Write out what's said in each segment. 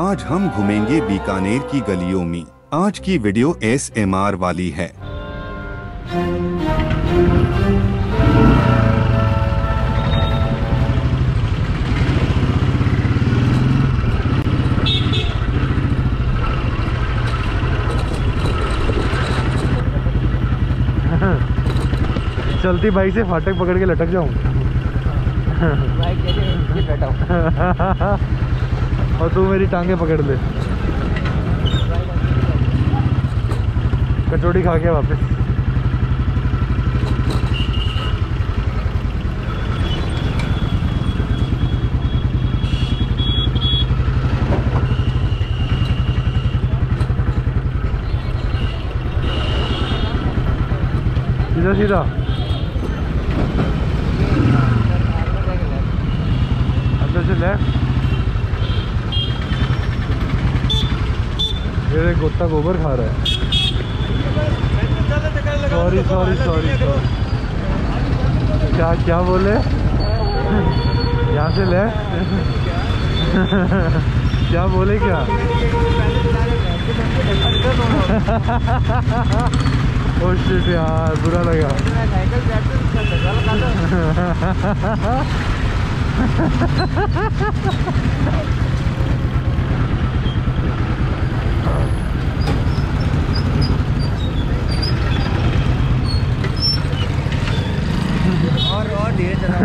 आज हम घूमेंगे बीकानेर की गलियों में। आज की वीडियो ASMR वाली है। चलती बाइक से फाटक पकड़ के लटक जाऊंगा। और तू मेरी टांगे पकड़ ले। कचौड़ी खा के वापस। सीधा सीधा मेरे गोता गोबर खा रहा है। Sorry sorry sorry. क्या क्या बोले? यहाँ से ले। क्या बोले क्या? ओह शिट यार, बुरा लगा। और धीरे चला।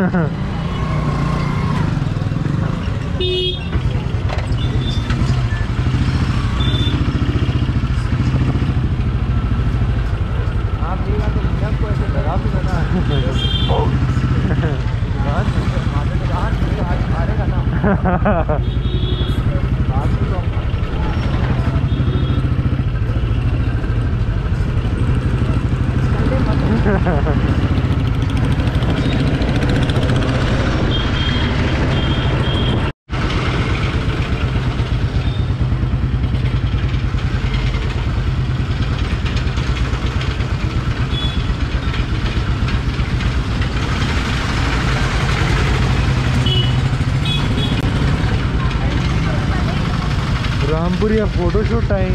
कामपुरी फोटोशूट टाइम।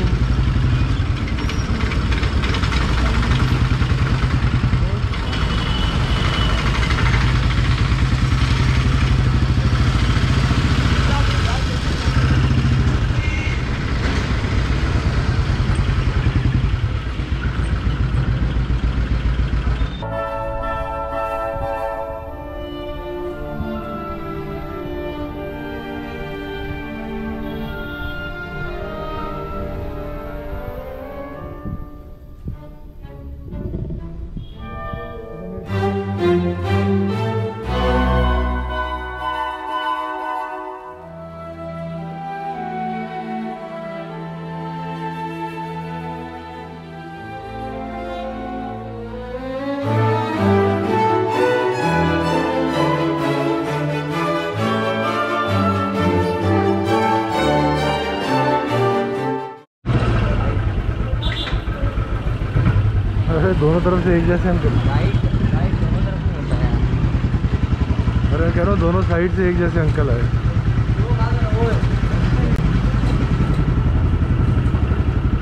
दोनों तरफ से एक जैसे हम अरे कह रहा हूँ दोनों साइड से एक जैसे अंकल आए।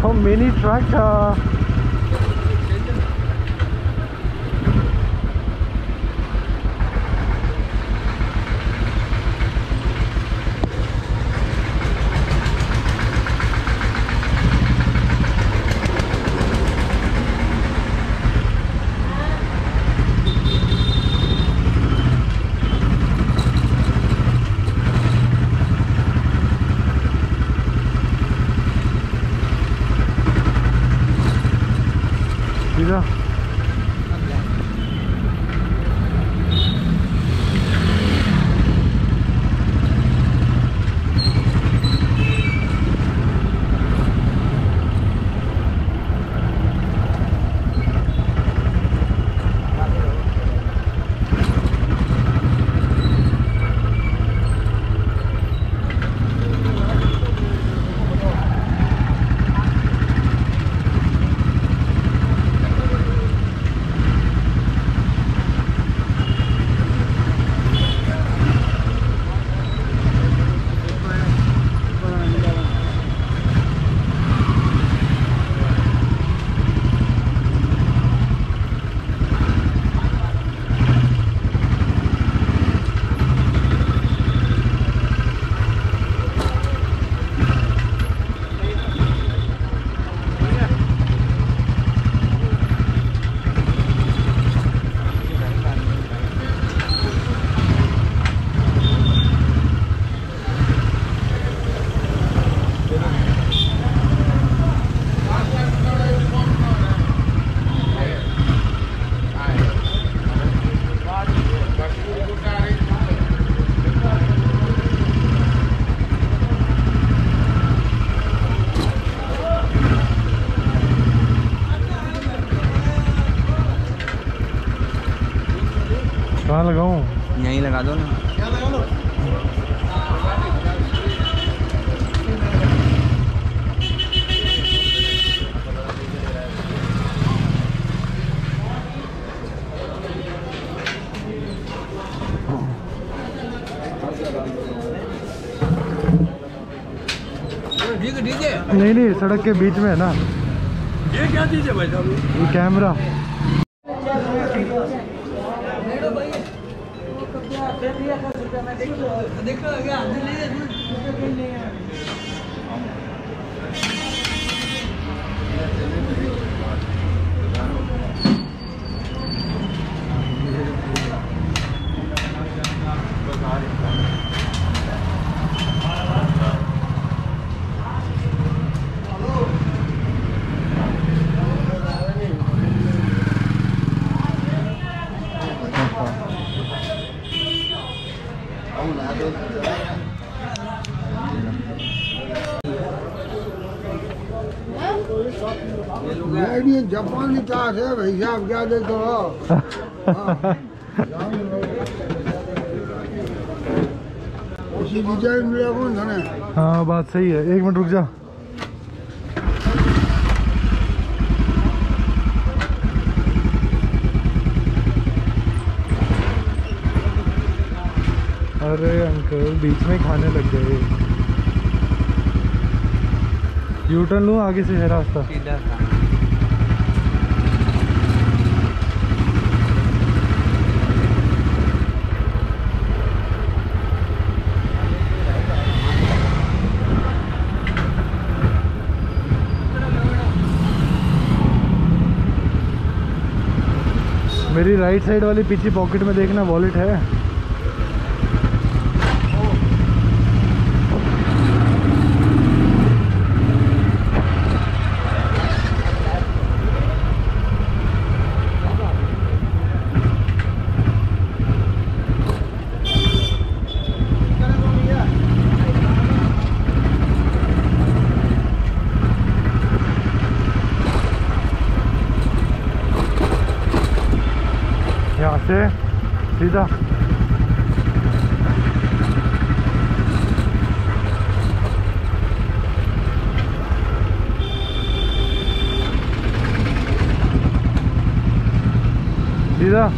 हम मिनी ट्रैक था। कहाँ लगाऊं? यहीं लगा दो ना। नहीं नहीं, सड़क के बीच में है ना। ये क्या चीज है भाई साहब? ये कैमरा। जापानी चाट है भैया, आप क्या देते हो? उसी डिजाइन में कौन था ना? हाँ बात सही है। एक मिनट रुक जा। अरे अंकल बीच में खाने लग गए। यू टर्न लूँ, आगे से है रास्ता सीधा। मेरी राइट साइड वाली पीछे पॉकेट में देखना वॉलेट है। सीधा सीधा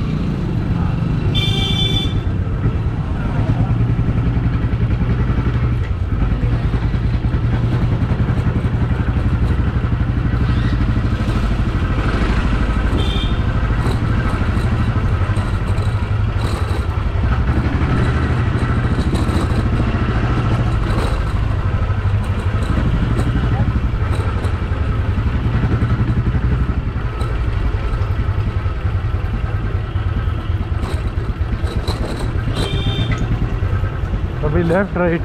लेफ्ट राइट।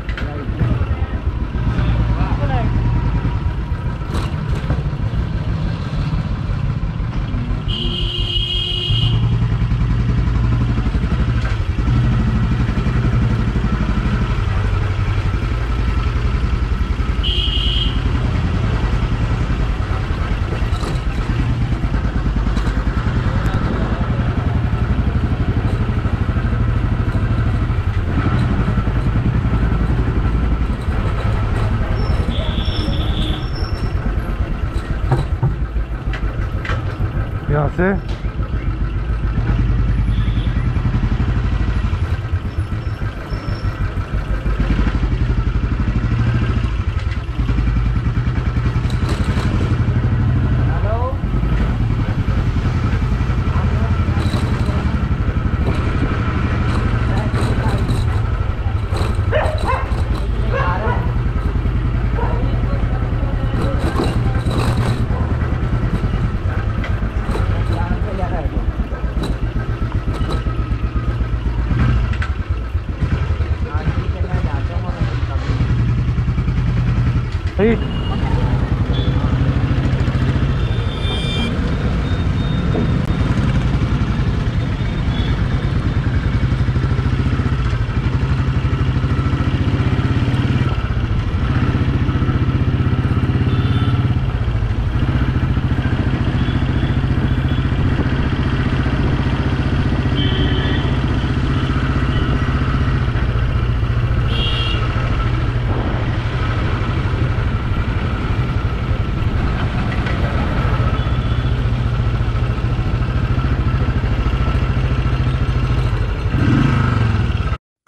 यहाँ से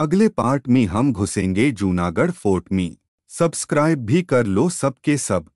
अगले पार्ट में हम घुसेंगे जूनागढ़ फोर्ट में। सब्सक्राइब भी कर लो सबके सब।